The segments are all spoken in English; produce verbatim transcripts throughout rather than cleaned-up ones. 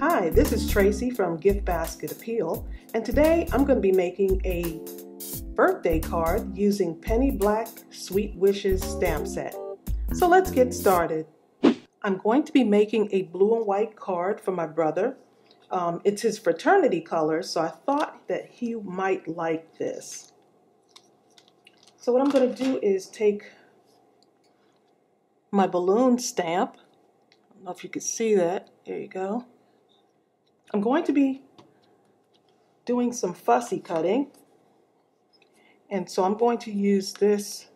Hi, this is Tracy from Gift Basket Appeal, and today I'm going to be making a birthday card using Penny Black Sweet Wishes Stamp Set. So let's get started. I'm going to be making a blue and white card for my brother. Um, it's his fraternity color, so I thought that he might like this. So what I'm going to do is take my balloon stamp. I don't know if you can see that. There you go. I'm going to be doing some fussy cutting, and so I'm going to use this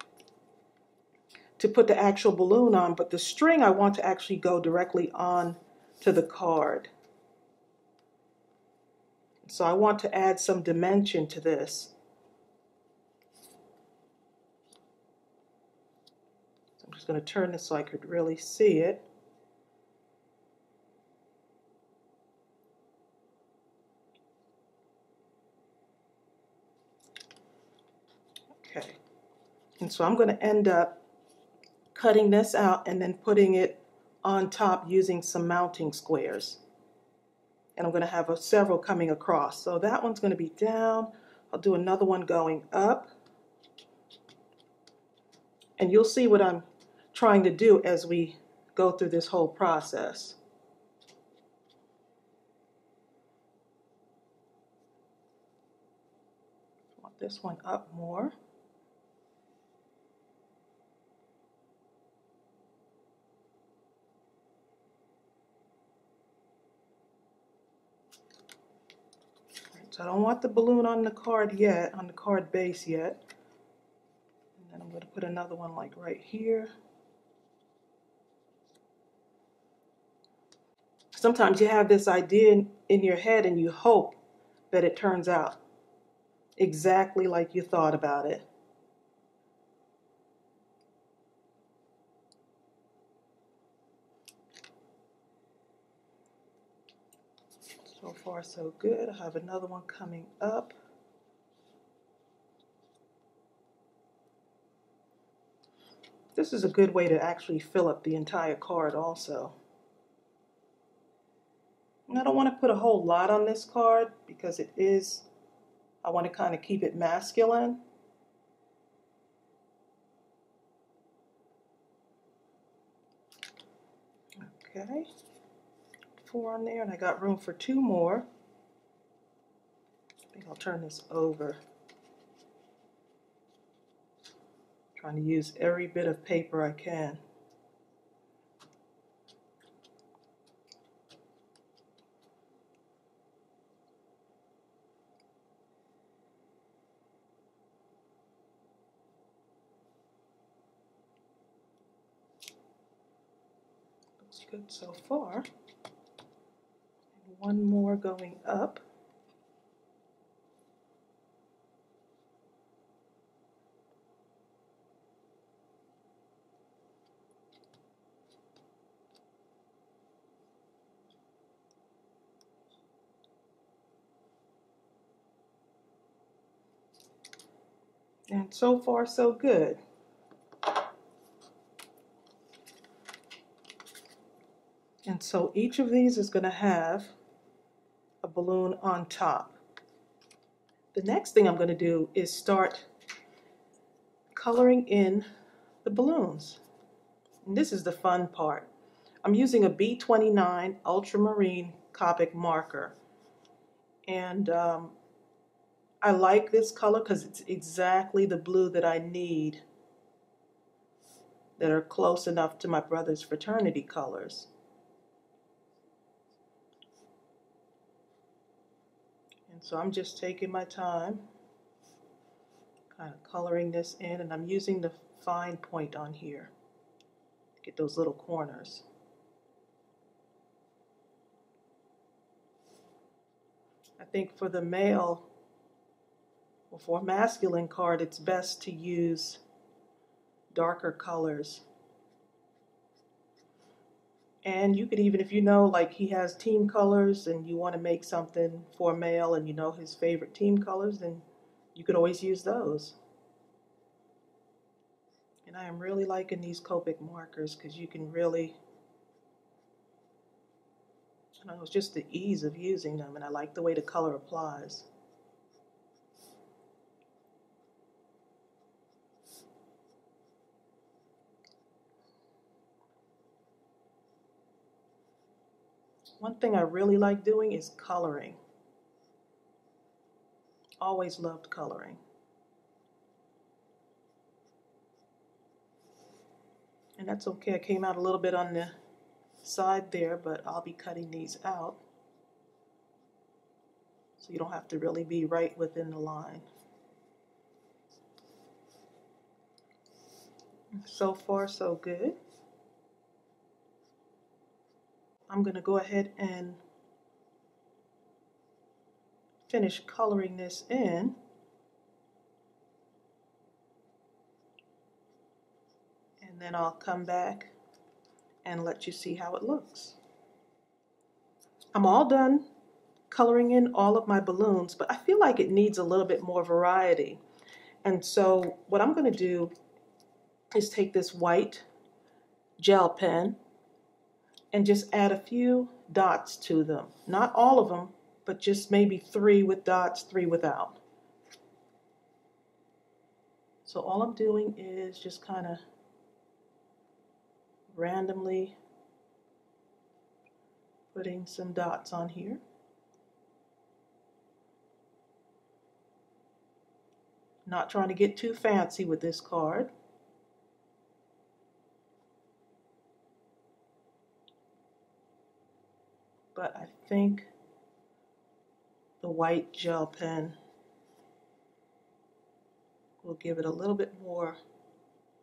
to put the actual balloon on, but the string I want to actually go directly on to the card. So I want to add some dimension to this. I'm just going to turn this so I could really see it. Okay, and so I'm going to end up cutting this out and then putting it on top using some mounting squares. And I'm going to have a, several coming across. So that one's going to be down. I'll do another one going up. And you'll see what I'm trying to do as we go through this whole process. I want this one up more. So I don't want the balloon on the card yet, on the card base yet. And then I'm going to put another one like right here. Sometimes you have this idea in, in your head and you hope that it turns out exactly like you thought about it. So far, so good. I have another one coming up. This is a good way to actually fill up the entire card also. And I don't want to put a whole lot on this card because it is, I want to kind of keep it masculine. Okay. Four on there, and I got room for two more. I think I'll turn this over. I'm trying to use every bit of paper I can. Looks good so far. One more going up. And so far, so good. And so each of these is going to have a balloon on top. The next thing I'm going to do is start coloring in the balloons. And this is the fun part. I'm using a B twenty-nine Ultramarine Copic marker. And um, I like this color because it's exactly the blue that I need that are close enough to my brother's fraternity colors. So I'm just taking my time, kind of coloring this in, and I'm using the fine point on here to get those little corners. I think for the male, or for a masculine card, it's best to use darker colors. And you could even, if you know, like he has team colors and you want to make something for a male and you know his favorite team colors, then you could always use those. And I am really liking these Copic markers because you can really you know, it's just the ease of using them, and I like the way the color applies. One thing I really like doing is coloring. Always loved coloring. And that's okay, I came out a little bit on the side there, but I'll be cutting these out. So you don't have to really be right within the line. So far, so good. I'm going to go ahead and finish coloring this in. And then I'll come back and let you see how it looks. I'm all done coloring in all of my balloons, but I feel like it needs a little bit more variety. And so what I'm going to do is take this white gel pen and just add a few dots to them. Not all of them, but just maybe three with dots, three without. So all I'm doing is just kind of randomly putting some dots on here. Not trying to get too fancy with this card. But I think the white gel pen will give it a little bit more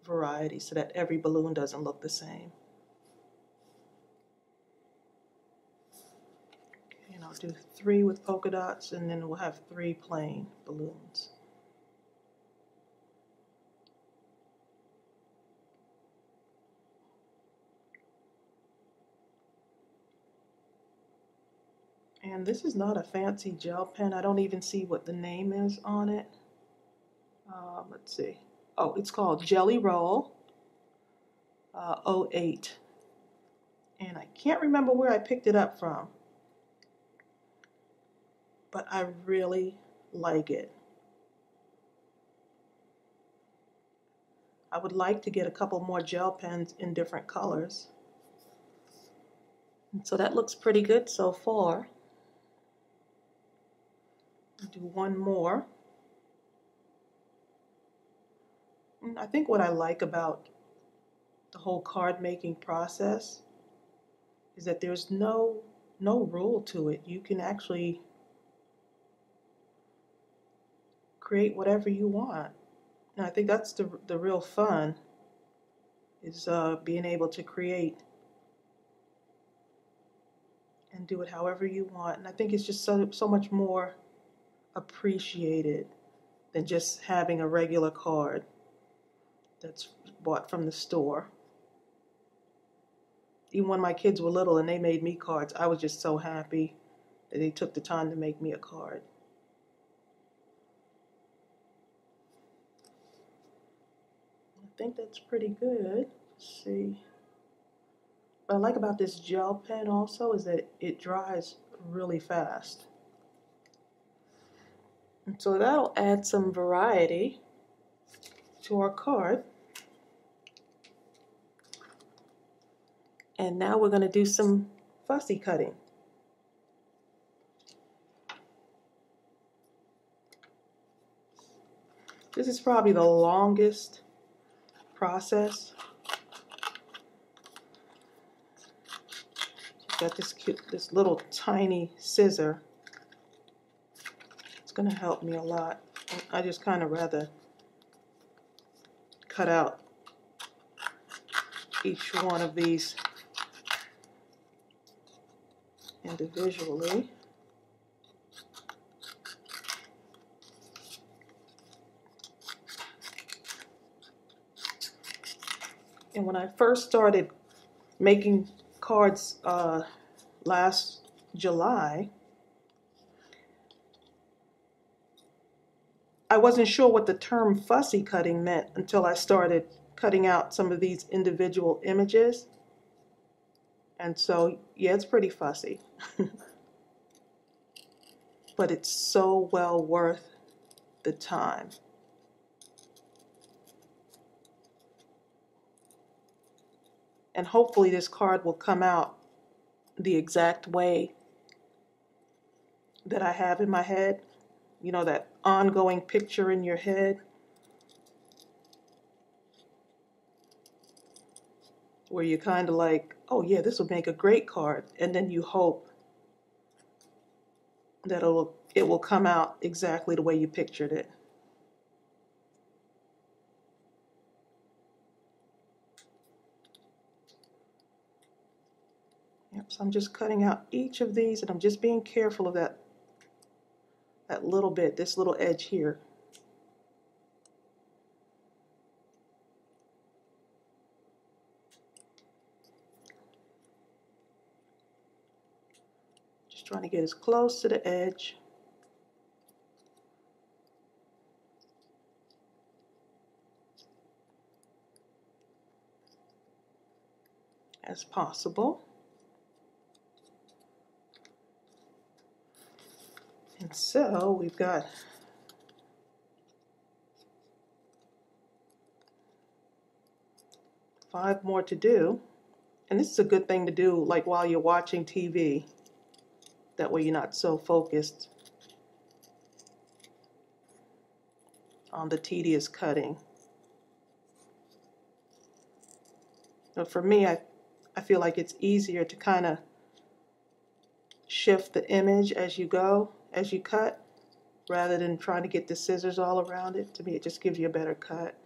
variety so that every balloon doesn't look the same. Okay, and I'll do three with polka dots, and then we'll have three plain balloons. And this is not a fancy gel pen. I don't even see what the name is on it. Um, let's see. Oh, it's called Jelly Roll uh, oh eight. And I can't remember where I picked it up from. But I really like it. I would like to get a couple more gel pens in different colors. And so that looks pretty good so far. Do one more. And I think what I like about the whole card making process is that there's no no rule to it. You can actually create whatever you want, and I think that's the the real fun, is uh, being able to create and do it however you want. And I think it's just so so much more appreciated than just having a regular card that's bought from the store. Even when my kids were little and they made me cards, I was just so happy that they took the time to make me a card. I think that's pretty good. Let's see. What I like about this gel pen also is that it dries really fast. So that'll add some variety to our card. And now we're going to do some fussy cutting. This is probably the longest process. Got this cute, this little tiny scissor. Going to help me a lot. I just kind of rather cut out each one of these individually. And when I first started making cards uh, last July, I wasn't sure what the term fussy cutting meant until I started cutting out some of these individual images. And so, yeah, it's pretty fussy. But it's so well worth the time. And hopefully this card will come out the exact way that I have in my head. You know, that ongoing picture in your head where you're kind of like, oh yeah, this would make a great card. And then you hope that it'll, it will come out exactly the way you pictured it. Yep, so I'm just cutting out each of these, and I'm just being careful of that, that little bit, this little edge here. Trying to get as close to the edge as possible. And so we've got five more to do. And this is a good thing to do, like while you're watching T V. That way you're not so focused on the tedious cutting. Now for me, I, I feel like it's easier to kind of shift the image as you go, as you cut, rather than trying to get the scissors all around it. To me, it just gives you a better cut.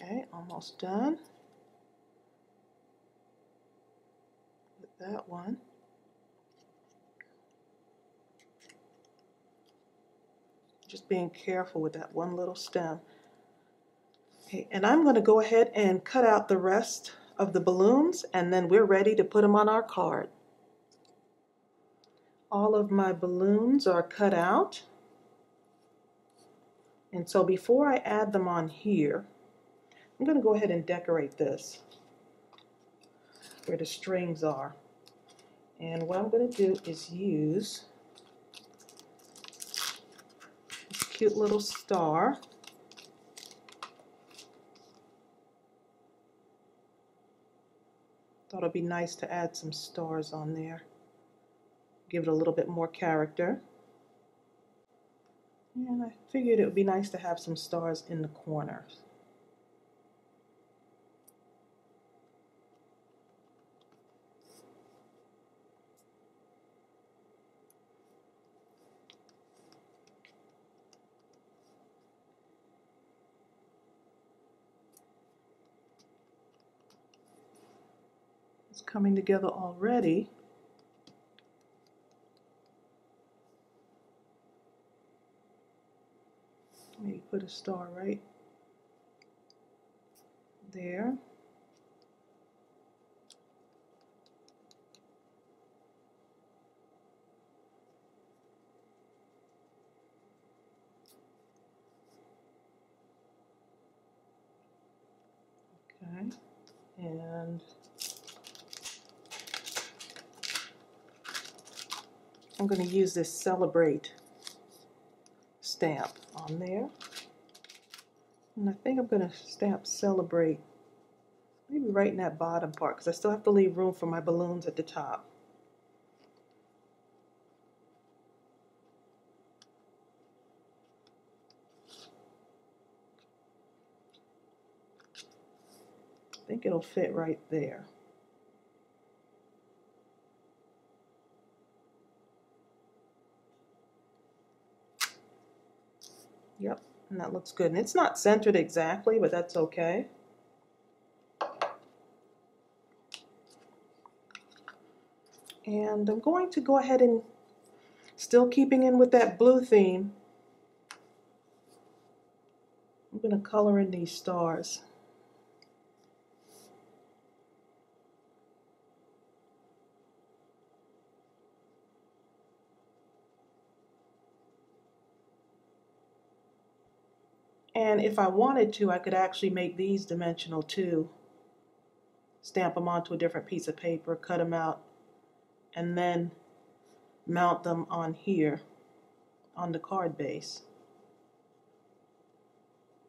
Okay, almost done. That one. Just being careful with that one little stem. Okay, and I'm going to go ahead and cut out the rest of the balloons, and then we're ready to put them on our card. All of my balloons are cut out. And so before I add them on here, I'm going to go ahead and decorate this where the strings are. And what I'm going to do is use this cute little star. Thought it'd be nice to add some stars on there. Give it a little bit more character. And I figured it would be nice to have some stars in the corners. Coming together already. Maybe put a star right there. Okay, and I'm going to use this Celebrate stamp on there. And I think I'm going to stamp Celebrate maybe right in that bottom part, because I still have to leave room for my balloons at the top. I think it'll fit right there. Yep, and that looks good. And it's not centered exactly, but that's okay. And I'm going to go ahead and, still keeping in with that blue theme, I'm going to color in these stars. And if I wanted to, I could actually make these dimensional too. Stamp them onto a different piece of paper, cut them out, and then mount them on here on the card base.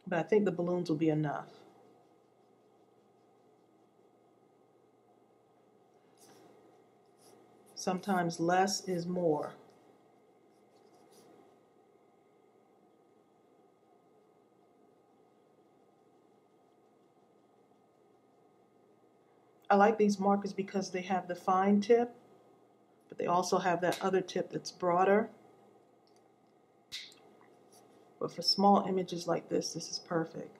But I think the balloons will be enough. Sometimes less is more. I like these markers because they have the fine tip, but they also have that other tip that's broader. But for small images like this, this is perfect.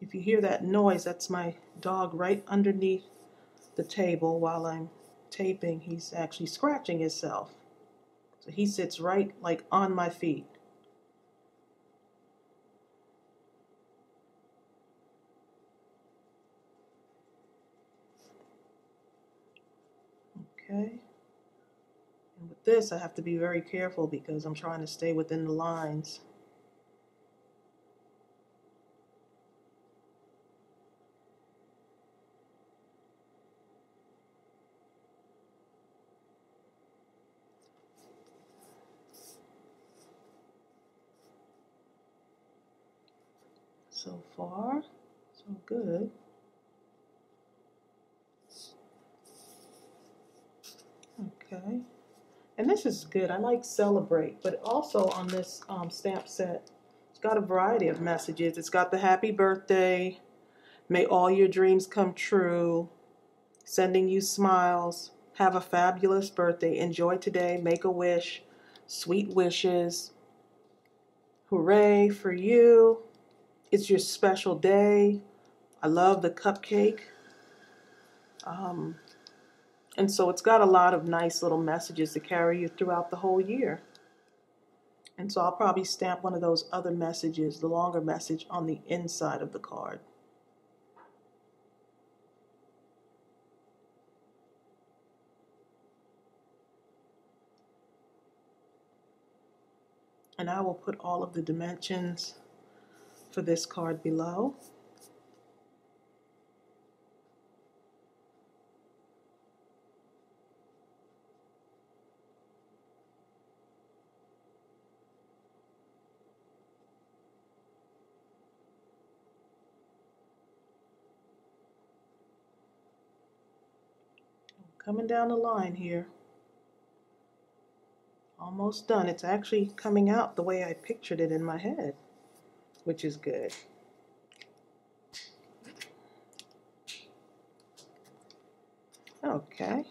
If you hear that noise, that's my dog right underneath the table while I'm taping. He's actually scratching himself. So he sits right like on my feet. Okay. And with this, I have to be very careful because I'm trying to stay within the lines. So far, so good. Okay, and this is good. I like Celebrate, but also on this um, stamp set, it's got a variety of messages. It's got the happy birthday, may all your dreams come true, sending you smiles, have a fabulous birthday, enjoy today, make a wish, sweet wishes, hooray for you. It's your special day. I love the cupcake. Um, and so it's got a lot of nice little messages to carry you throughout the whole year. And so I'll probably stamp one of those other messages, the longer message, on the inside of the card. And I will put all of the dimensions for this card below. Coming down the line here. Almost done. It's actually coming out the way I pictured it in my head, which is good. Okay.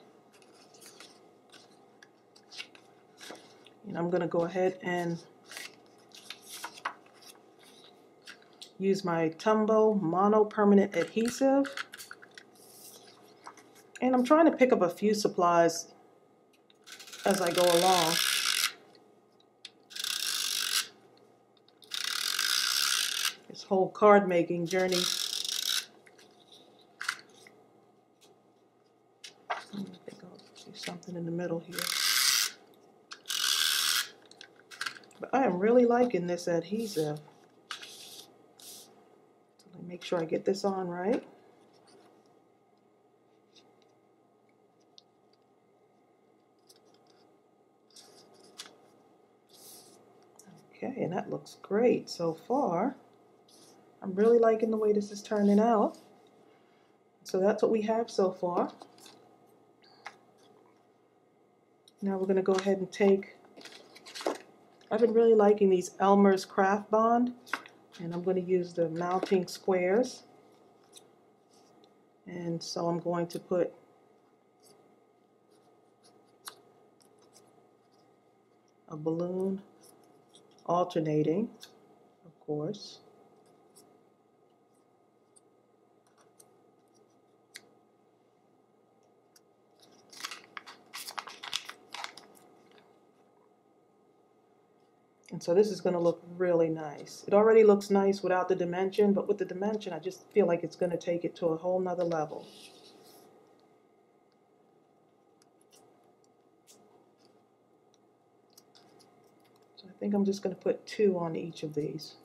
And I'm going to go ahead and use my Tombow Mono Permanent Adhesive. And I'm trying to pick up a few supplies as I go along. Whole card making journey. I think I'll do something in the middle here. But I am really liking this adhesive. So let me make sure I get this on right. Okay, and that looks great so far. I'm really liking the way this is turning out. So that's what we have so far. Now we're going to go ahead and take, I've been really liking these Elmer's Craft Bond, and I'm going to use the mounting squares. And so I'm going to put a balloon alternating, of course. And so this is going to look really nice. It already looks nice without the dimension, but with the dimension, I just feel like it's going to take it to a whole nother level. So I I think I'm just going to put two on each of these.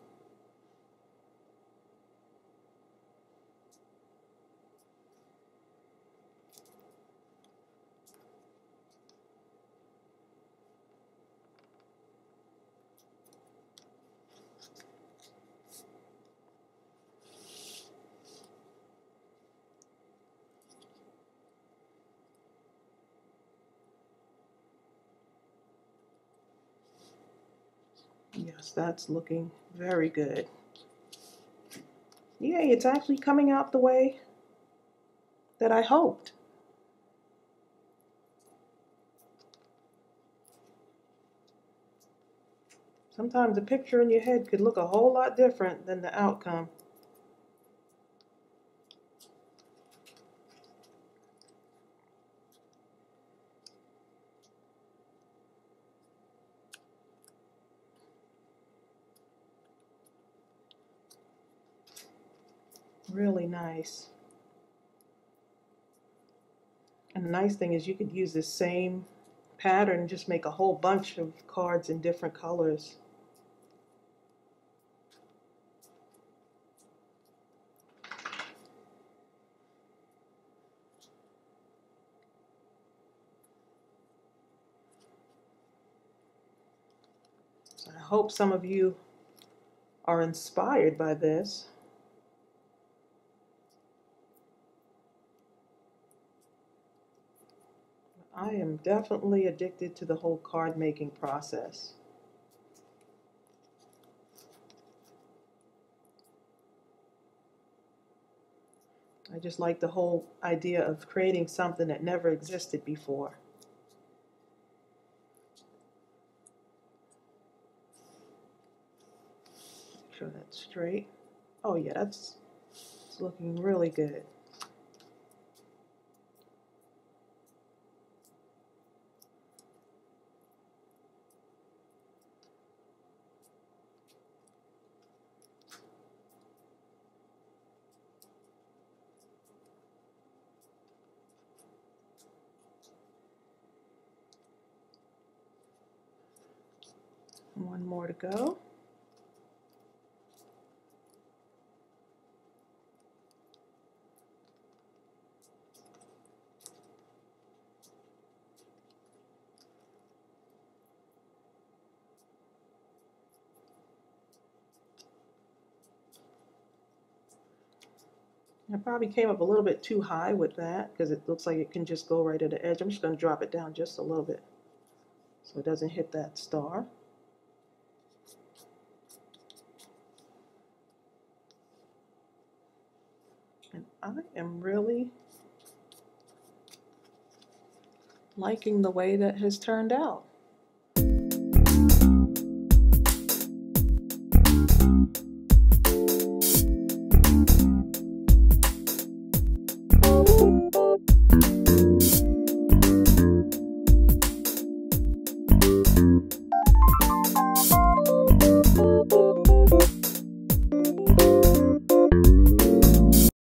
Yes, that's looking very good. Yay, it's actually coming out the way that I hoped. Sometimes a picture in your head could look a whole lot different than the outcome. Really nice. And the nice thing is you could use this same pattern and just make a whole bunch of cards in different colors. So I hope some of you are inspired by this. I am definitely addicted to the whole card making process. I just like the whole idea of creating something that never existed before. Make sure that's straight. Oh yeah, that's it's looking really good. One more to go. I probably came up a little bit too high with that because it looks like it can just go right at the edge. I'm just going to drop it down just a little bit so it doesn't hit that star. And I am really liking the way that has turned out.